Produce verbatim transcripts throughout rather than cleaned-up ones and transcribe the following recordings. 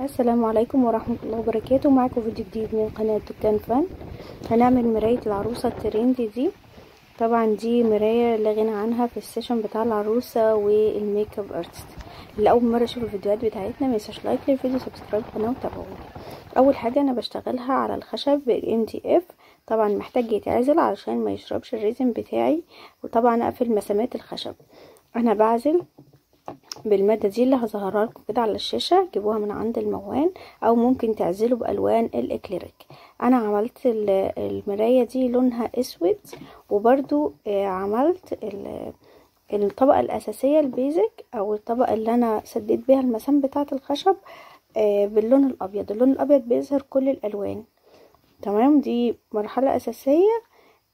السلام عليكم ورحمه الله وبركاته. معاكم فيديو جديد من قناه دكان فن. هنعمل مرايه العروسه الترندي دي. طبعا دي مرايه لا غنى عنها في السيشن بتاع العروسه والميك اب ارتست. اللي اول مره يشوف الفيديوهات بتاعتنا ما ينساش لايك للفيديو، سبسكرايب القناه وتابعوني. اول حاجه انا بشتغلها على الخشب بالام دي اف. طبعا محتاج يتعزل علشان ما يشربش الريزن بتاعي، وطبعا اقفل مسامات الخشب. انا بعزل بالماده دي اللي هظهرها لكم كده على الشاشه، جيبوها من عند الموان او ممكن تعزلوا بالوان الاكليريك. انا عملت المرايه دي لونها اسود، وبرده عملت الطبقه الاساسيه البيزك او الطبقه اللي انا سديت بيها المسام بتاعه الخشب باللون الابيض. اللون الابيض بيظهر كل الالوان، تمام؟ دي مرحله اساسيه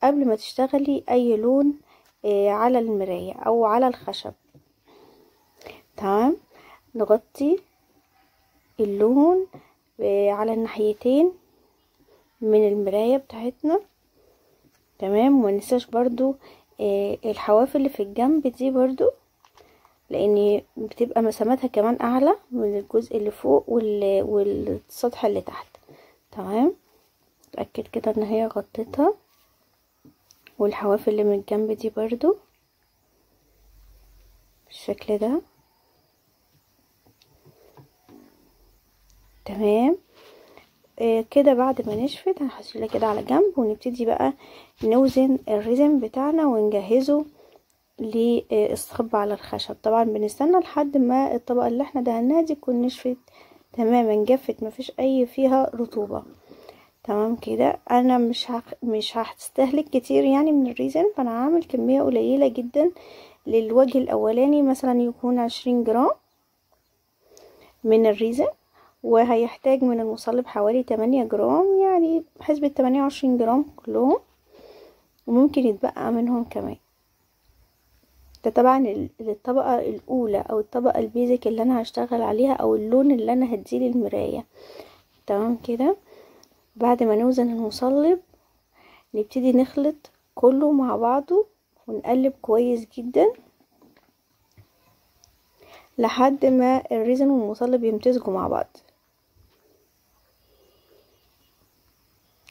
قبل ما تشتغلي اي لون على المرايه او على الخشب، تمام؟ نغطي اللون على الناحيتين من المرايه بتاعتنا، تمام؟ ومننساش برضو الحواف اللي في الجنب دي برضو، لان بتبقى مسامتها كمان اعلى من الجزء اللي فوق والسطح اللي تحت، تمام؟ اتاكد كده ان هي غطيتها، والحواف اللي من الجنب دي برضو بالشكل ده، تمام؟ آه كده. بعد ما نشفت هنحشيلها كده على جنب، ونبتدي بقى نوزن الريزن بتاعنا ونجهزه للصخب على الخشب. طبعا بنستنى لحد ما الطبقه اللي احنا دهناها دي تكون نشفت تماما، جفت مفيش اي فيها رطوبه، تمام كده؟ انا مش هخ... مش هستهلك كتير يعني من الريزن، فانا هعمل كميه قليله جدا للوجه الاولاني، مثلا يكون عشرين جرام من الريزن، وهيحتاج من المصلب حوالي تمانية جرام، يعني حسبة تمانية وعشرين جرام كلهم، وممكن يتبقى منهم كمان. ده طبعا للطبقة الاولى او الطبقة البيزك اللي انا هشتغل عليها او اللون اللي انا هديه للمراية، تمام كده؟ بعد ما نوزن المصلب نبتدي نخلط كله مع بعضه ونقلب كويس جدا لحد ما الريزن والمصلب يمتزجوا مع بعض،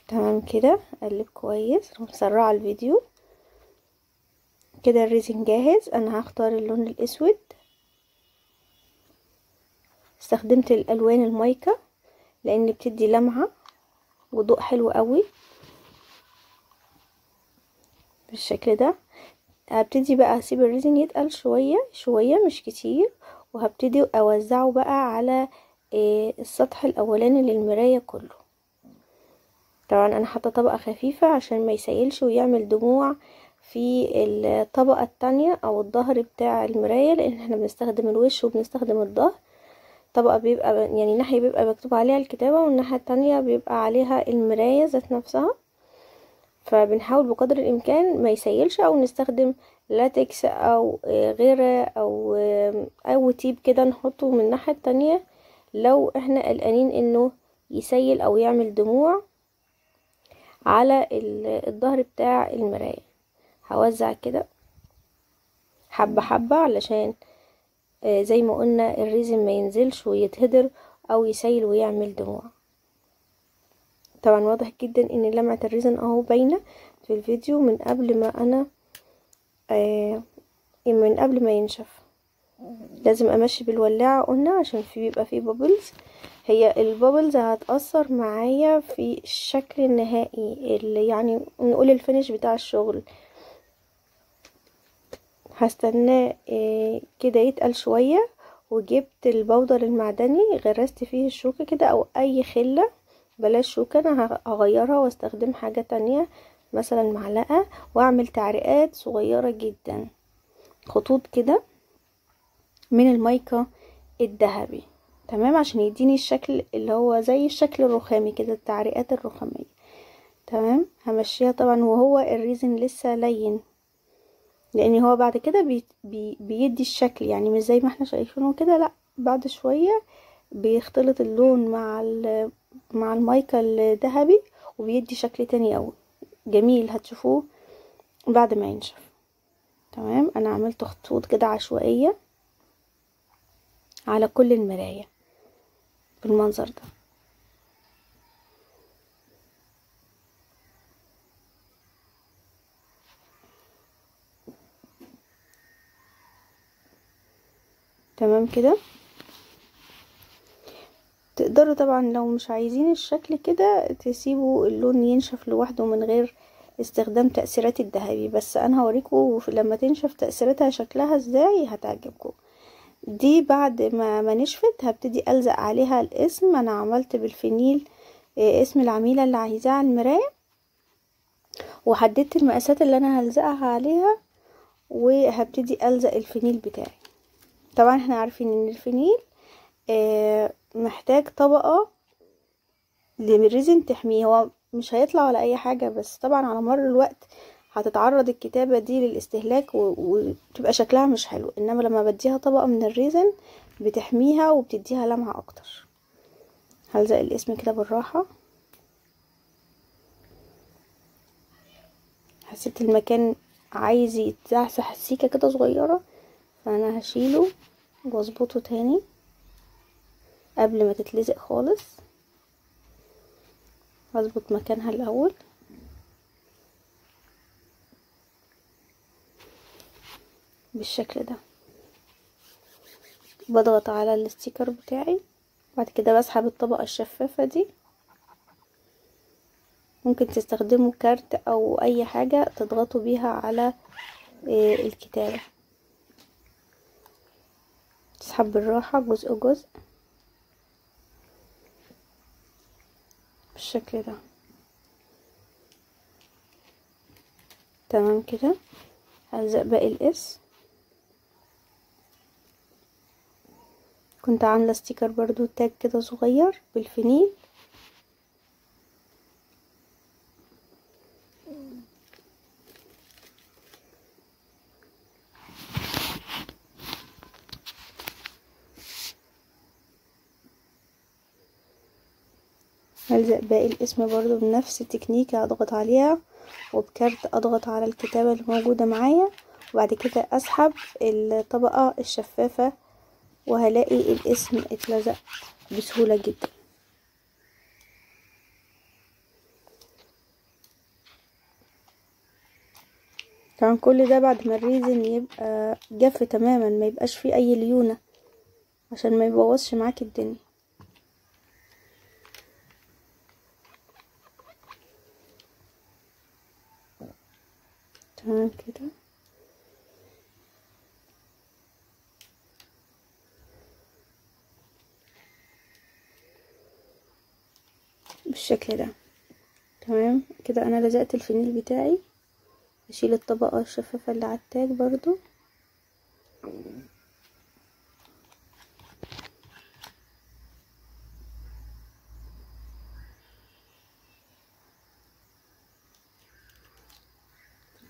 تمام كده؟ اقلب كويس، مسرعه الفيديو كده. الريزن جاهز. انا هختار اللون الاسود، استخدمت الالوان المايكا لان بتدي لمعه وضوء حلو قوي بالشكل ده. هبتدي بقى اسيب الريزن يتقل شويه شويه مش كتير، وهبتدي اوزعه بقى على السطح الاولاني للمرايه كله. طبعا انا حاطه طبقه خفيفه عشان ما يسيلش ويعمل دموع في الطبقه الثانيه او الظهر بتاع المرايه، لان احنا بنستخدم الوش وبنستخدم الظهر. طبقه بيبقى يعني ناحيه بيبقى مكتوب عليها الكتابه، والناحيه الثانيه بيبقى عليها المرايه ذات نفسها، فبنحاول بقدر الامكان ما يسيلش، او نستخدم لاتكس او غيره او او تيب كده نحطه من الناحيه التانية لو احنا قلقانين انه يسيل او يعمل دموع على الظهر بتاع المرايه. هوزع كده حبه حبه علشان زي ما قلنا الريزن ما ينزلش ويتهدر او يسيل ويعمل دموع. طبعا واضح جدا ان لمعة الريزن اهو باينة في الفيديو من قبل ما انا آه من قبل ما ينشف. لازم امشي بالولاعة قلنا عشان في بيبقى فيه بابلز، هي البابلز هتأثر معايا في الشكل النهائي اللي يعني نقول الفينش بتاع الشغل. هستناه آه كده يتقل شوية، وجبت البودر المعدني غرست فيه الشوكة كده او اي خلة، بلاش شوكة انا هغيرها واستخدم حاجة تانية مثلا معلقة، واعمل تعريقات صغيرة جدا خطوط كده من المايكا الذهبي، تمام؟ عشان يديني الشكل اللي هو زي الشكل الرخامي كده، التعريقات الرخامية، تمام؟ همشيها طبعا وهو الريزن لسه لين، لان هو بعد كده بي بي بيدي الشكل، يعني مش زي ما احنا شايفينه كده، لا بعد شوية بيختلط اللون مع ال مع المايكا الذهبي وبيدي شكل تاني قوي جميل، هتشوفوه بعد ما ينشف، تمام؟ انا عملت خطوط كده عشوائيه على كل المرايه، بالمنظر ده. تمام كده. تقدروا طبعا لو مش عايزين الشكل كده تسيبوا اللون ينشف لوحده من غير استخدام تأثيرات الذهبي، بس انا هوريكم لما تنشف تأثيراتها شكلها ازاي هتعجبكم. دي بعد ما, ما نشفت هبتدي ألزق عليها الاسم. انا عملت بالفينيل اسم العميلة اللي عايزاه على المراية، وحددت المقاسات اللي انا هلزقها عليها، وهبتدي ألزق الفينيل بتاعي. طبعا احنا عارفين ان الفينيل آه محتاج طبقة للريزن تحميه، هو مش هيطلع ولا اي حاجة، بس طبعا على مر الوقت هتتعرض الكتابة دي للاستهلاك وتبقى شكلها مش حلو، انما لما بديها طبقة من الريزن بتحميها وبتديها لمعة اكتر. هلزق الاسم كده بالراحة، حسيت المكان عايز يتزحزح سيكة كده صغيرة فانا هشيله واظبطه تاني قبل ما تتلزق خالص. هظبط مكانها الاول، بالشكل ده بضغط على الاستيكر بتاعي، بعد كده بسحب الطبقة الشفافة دي. ممكن تستخدموا كارت او اي حاجة تضغطوا بيها على الكتابة، تسحب بالراحة جزء جزء بالشكل ده. تمام كده. هلزق باقي الاس. كنت عاملة ستيكر برضو تاج كده صغير بالفينيل، هلزق باقي الاسم برضو بنفس التكنيك، هضغط عليها وبكارت اضغط على الكتابة اللي موجودة معايا، وبعد كده اسحب الطبقة الشفافة وهلاقي الاسم اتلزق بسهولة جدا. طبعا كل ده بعد ما الريزن يبقى جاف تماما، ما يبقاش فيه اي ليونة عشان ما يبوظش معاك الدنيا. تمام كده. بالشكل ده. تمام كده. انا لزقت الفينيل بتاعي، اشيل الطبقة الشفافة اللي على التاج برضو،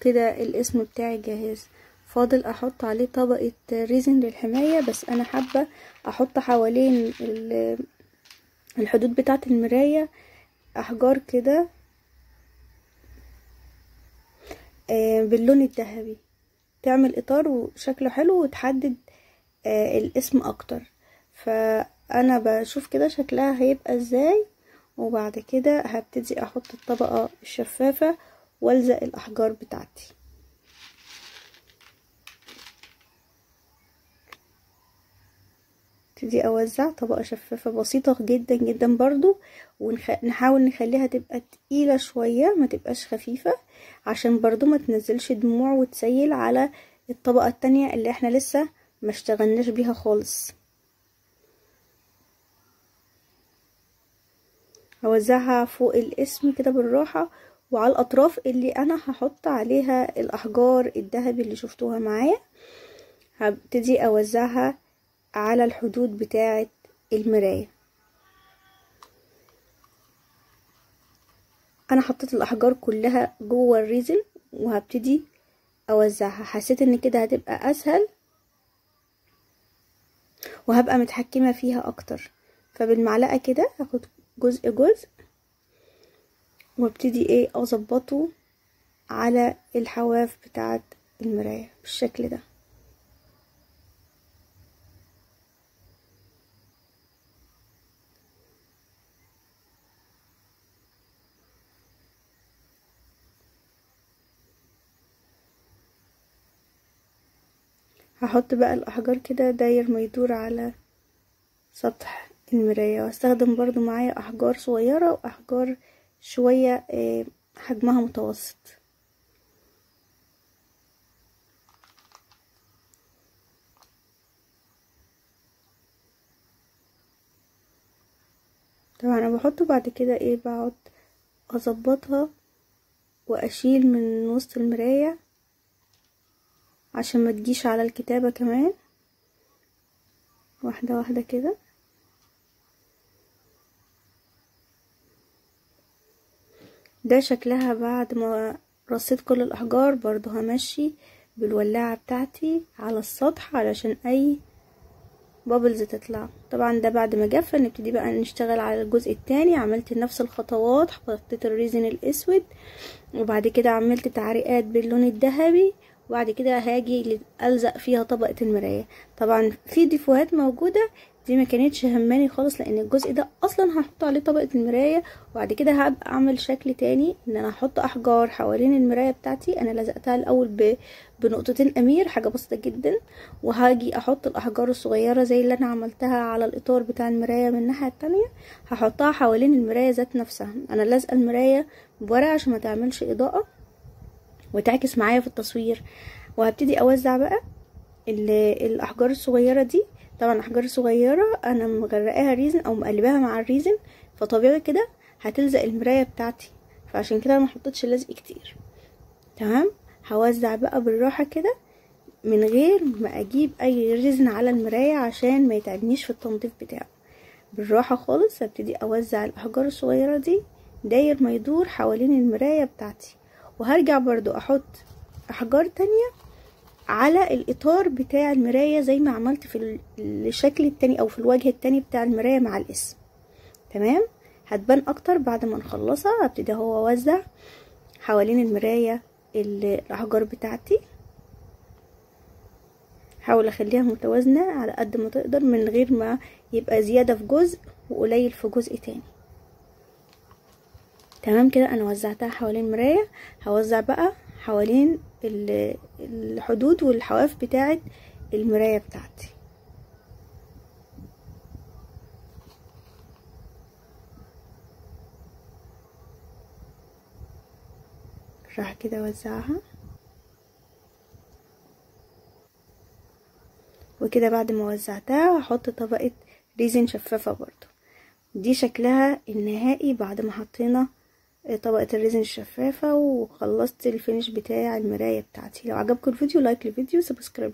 كده الاسم بتاعي جاهز. فاضل احط عليه طبقة ريزن للحماية، بس انا حابة احط حوالين الحدود بتاعة المراية احجار كده باللون الذهبي، تعمل اطار وشكله حلو وتحدد الاسم اكتر. فانا بشوف كده شكلها هيبقى ازاي، وبعد كده هبتدي احط الطبقة الشفافة والزق الاحجار بتاعتي. ابتدي اوزع طبقه شفافه بسيطه جدا جدا برضو، ونحاول نخليها تبقى تقيله شويه، ما تبقاش خفيفه، عشان برضو ما تنزلش دموع وتسيل على الطبقه التانية اللي احنا لسه ما اشتغلناش بيها خالص. اوزعها فوق الاسم كده بالراحه، وعلى الاطراف اللي انا هحط عليها الاحجار الذهبي اللي شفتوها معايا هبتدي اوزعها على الحدود بتاعه المرايه. انا حطيت الاحجار كلها جوه الريزن وهبتدي اوزعها، حسيت ان كده هتبقى اسهل وهبقى متحكمه فيها اكتر. فبالمعلقه كده هاخد جزء جزء وابتدي ايه اظبطه على الحواف بتاعت المراية بالشكل ده. هحط بقى الاحجار كده داير ما يدور على سطح المرايه، واستخدم برضو معايا احجار صغيره واحجار شويه حجمها متوسط. طبعا انا بحطه بعد كده ايه، بقعد اظبطها واشيل من وسط المرايه عشان ما تجيش على الكتابه كمان، واحده واحده كده. ده شكلها بعد ما رصيت كل الاحجار. برضو همشي بالولاعه بتاعتي على السطح علشان اي بابلز تطلع. طبعا ده بعد ما جف نبتدي بقى نشتغل على الجزء الثاني. عملت نفس الخطوات، حطيت الريزن الاسود وبعد كده عملت تعريقات باللون الذهبي، وبعد كده هاجي الزق فيها طبقه المرايه. طبعا في ديفوهات موجوده دي ما كانتش هماني خالص، لان الجزء ده اصلا هحط عليه طبقه المرايه، وبعد كده هبقى اعمل شكل تاني ان انا هحط احجار حوالين المرايه بتاعتي. انا لزقتها الاول بنقطتين امير، حاجه بسيطه جدا، وهاجي احط الاحجار الصغيره زي اللي انا عملتها على الاطار بتاع المرايه من الناحيه التانيه، هحطها حوالين المرايه ذات نفسها. انا لازقه المرايه بورق عشان ما تعملش اضاءه وتعكس معايا في التصوير. وهبتدي اوزع بقى الاحجار الصغيره دي. طبعا احجار صغيره انا مغرقاها ريزن او مقلباها مع الريزن، فطبيعي كده هتلزق المرايه بتاعتي، فعشان كده انا ما حطيتش لزق كتير. تمام، هوزع بقى بالراحه كده من غير ما اجيب اي ريزن على المرايه عشان ما يتعبنيش في التنظيف بتاعه. بالراحه خالص هبتدي اوزع الاحجار الصغيره دي داير ما يدور حوالين المرايه بتاعتي، وهرجع برضو احط احجار تانية على الاطار بتاع المرايه زي ما عملت في الشكل التاني او في الوجه التاني بتاع المرايه مع الاسم. تمام، هتبان اكتر بعد ما نخلصها. هبتدي اهو اوزع حوالين المرايه الاحجار بتاعتي، حاول اخليها متوازنه على قد ما تقدر من غير ما يبقى زياده في جزء وقليل في جزء تاني. تمام كده انا وزعتها حوالين المرايه. هوزع بقى حوالين الحدود والحواف بتاعت المرايه بتاعتي. راح كده اوزعها، وكده بعد ما وزعتها هحط طبقه ريزن شفافه برضو. دي شكلها النهائي بعد ما حطينا طبقه الريزن الشفافه وخلصت الفينش بتاع المرايه بتاعتي. لو عجبكم الفيديو لايك للفيديو، سبسكرايب.